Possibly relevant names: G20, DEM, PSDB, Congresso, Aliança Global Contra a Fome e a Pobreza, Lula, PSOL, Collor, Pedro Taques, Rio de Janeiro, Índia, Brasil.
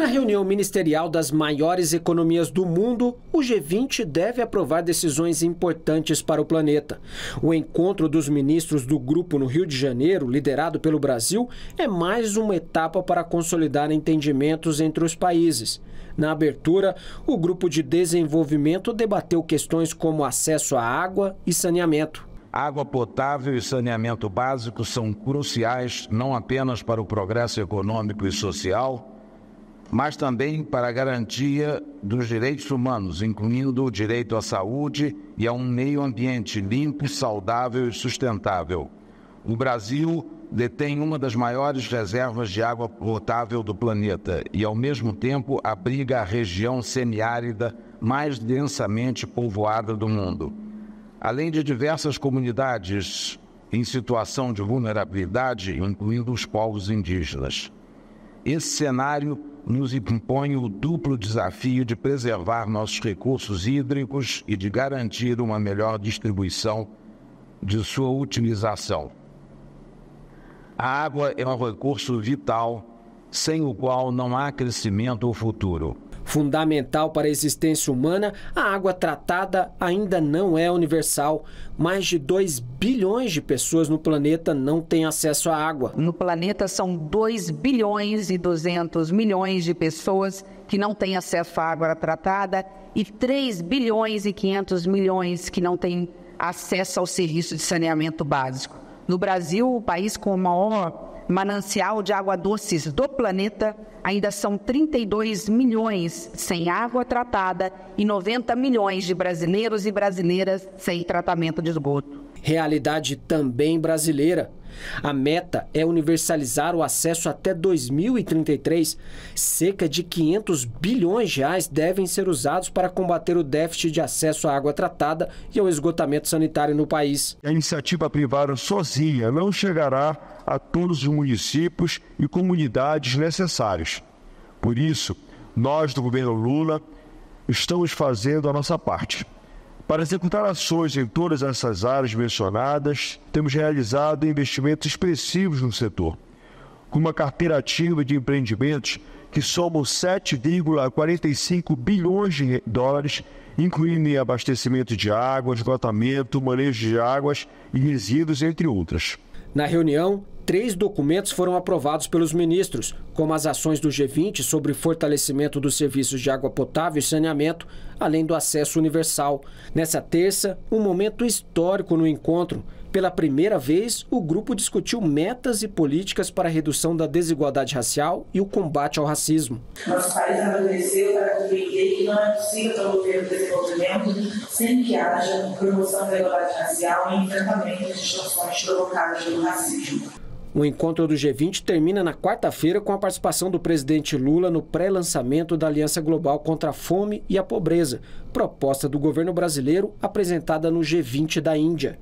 Na reunião ministerial das maiores economias do mundo, o G20 deve aprovar decisões importantes para o planeta. O encontro dos ministros do grupo no Rio de Janeiro, liderado pelo Brasil, é mais uma etapa para consolidar entendimentos entre os países. Na abertura, o grupo de desenvolvimento debateu questões como acesso à água e saneamento. Água potável e saneamento básico são cruciais não apenas para o progresso econômico e social, mas também para a garantia dos direitos humanos, incluindo o direito à saúde e a um meio ambiente limpo, saudável e sustentável. O Brasil detém uma das maiores reservas de água potável do planeta e, ao mesmo tempo, abriga a região semiárida mais densamente povoada do mundo. Além de diversas comunidades em situação de vulnerabilidade, incluindo os povos indígenas. Esse cenário nos impõe o duplo desafio de preservar nossos recursos hídricos e de garantir uma melhor distribuição de sua utilização. A água é um recurso vital, sem o qual não há crescimento ou futuro. Fundamental para a existência humana, a água tratada ainda não é universal. Mais de 2 bilhões de pessoas no planeta não têm acesso à água. No planeta são 2 bilhões e 200 milhões de pessoas que não têm acesso à água tratada e 3 bilhões e 500 milhões que não têm acesso ao serviço de saneamento básico. No Brasil, o país com o maior manancial de água doces do planeta, ainda são 32 milhões sem água tratada e 90 milhões de brasileiros e brasileiras sem tratamento de esgoto. Realidade também brasileira. A meta é universalizar o acesso até 2033. Cerca de 500 bilhões de reais devem ser usados para combater o déficit de acesso à água tratada e ao esgotamento sanitário no país. A iniciativa privada sozinha não chegará a todos os municípios e comunidades necessários. Por isso, nós do governo Lula estamos fazendo a nossa parte. Para executar ações em todas essas áreas mencionadas, temos realizado investimentos expressivos no setor, com uma carteira ativa de empreendimentos que somam 7,45 bilhões de dólares, incluindo em abastecimento de água, esgotamento, manejo de águas e resíduos, entre outras. Na reunião, 3 documentos foram aprovados pelos ministros, como as ações do G20 sobre fortalecimento dos serviços de água potável e saneamento, além do acesso universal. Nessa terça, um momento histórico no encontro. Pela primeira vez, o grupo discutiu metas e políticas para a redução da desigualdade racial e o combate ao racismo. Nosso país amadureceu para compreender que não é possível promover o desenvolvimento sem que haja promoção da igualdade racial e enfrentamento das distorções provocadas pelo racismo. O encontro do G20 termina na quarta-feira com a participação do presidente Lula no pré-lançamento da Aliança Global contra a Fome e a Pobreza, proposta do governo brasileiro apresentada no G20 da Índia.